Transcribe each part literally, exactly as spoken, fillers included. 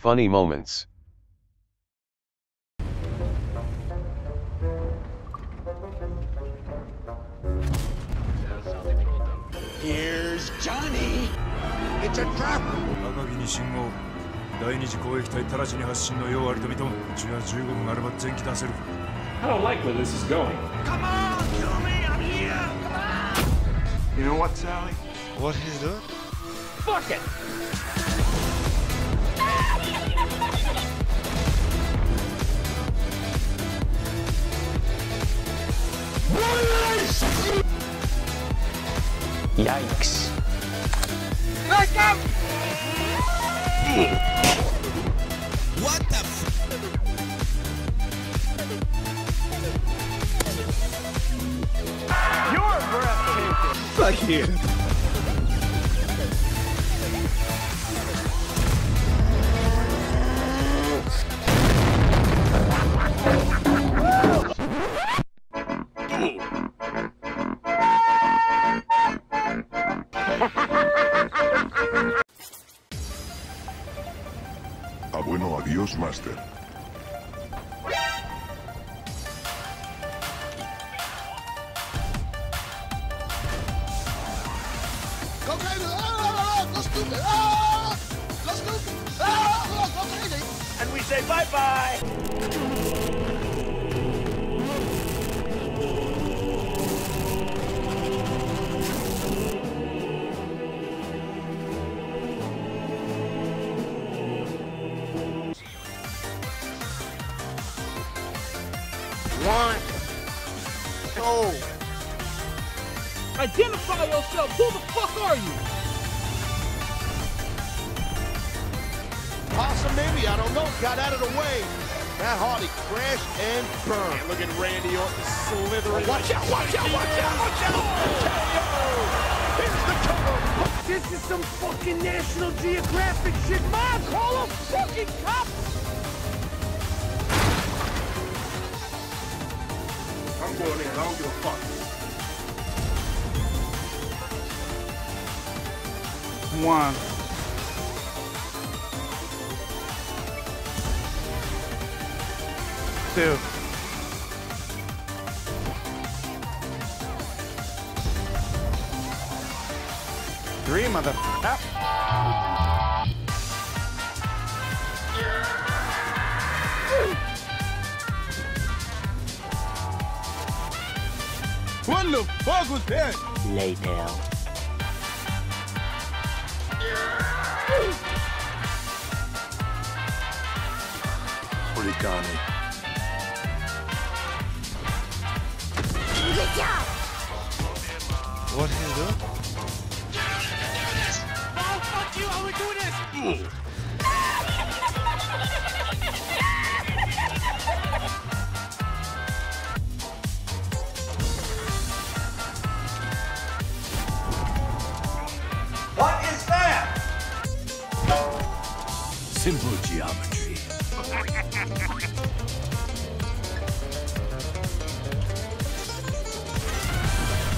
Funny moments. Here's Johnny. It's a trap. I don't like where this is going. Come on, kill me. I'm here. Come on. You know what, Sally? What is that? Fuck it. Yikes. Back up! What the f? You're breathtaking! Fuck you! Ah, bueno, adiós, Master. And we say bye-bye! One. Oh. Identify yourself. Who the fuck are you? Awesome, maybe. I don't know. Got out of the way. Matt Hardy crashed and burned. And look at Randy Orton slithering. Watch out, watch out, watch out, watch out. Oh. Here's the cover. This is some fucking National Geographic shit. Mom, call a fucking cop. I'm going in, I don't give a fuck. One. Two. Three, motherfucker. What the fuck was that? Lay down. Origami. Good job. What is that? No, fuck you! I would do this. Mm. Simple geometry.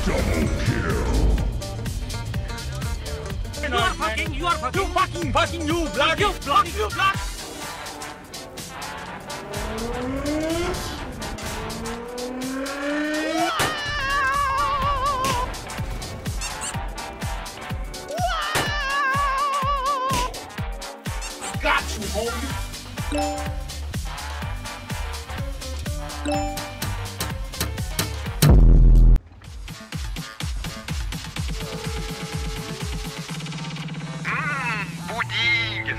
Double kill. You are fucking, you are fucking, you fucking, fucking, you blood, you blood, you blood. Got you, homie. Ah, pudding.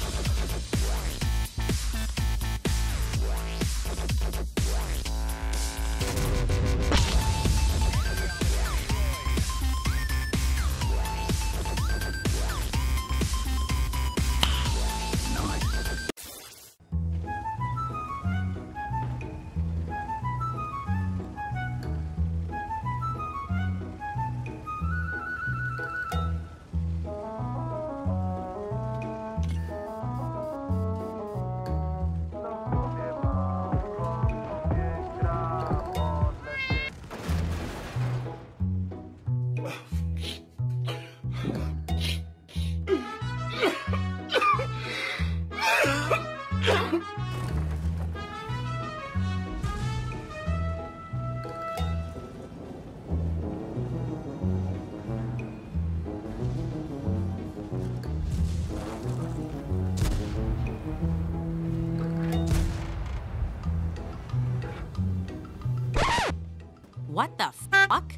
What the fuck?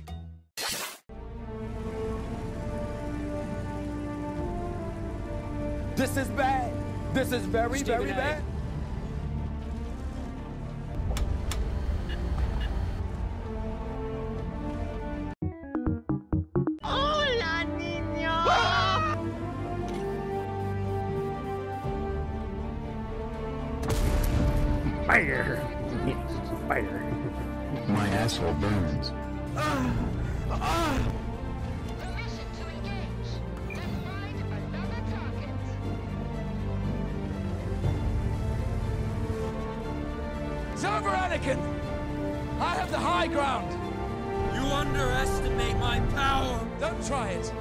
This is bad. This is very, Stupid very bad. Egg. Fire! Yes, fire. My asshole burns. Uh, uh. Permission to engage. Define another target. Silver Anakin! I have the high ground! You underestimate my power! Don't try it!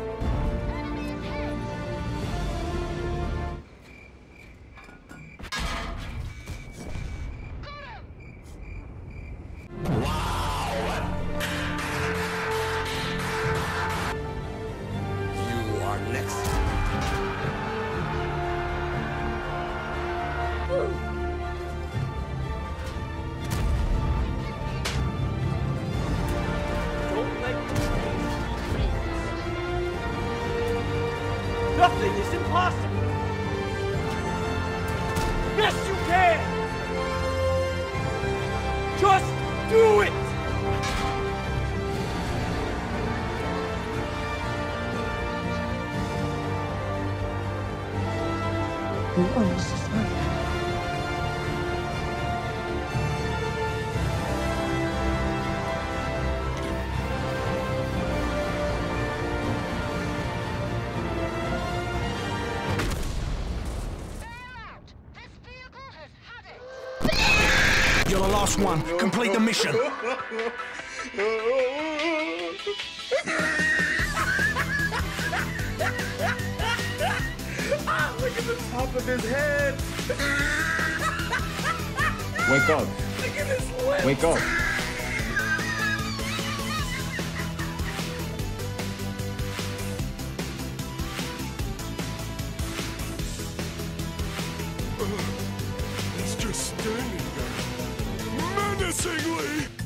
Nothing is impossible! Yes, you can! Just do it! Who owns this You're the last one. Complete the mission. Ah, look at the top of his head. Wake up. Look at his lips. Wake up. He's just standing there. Singly.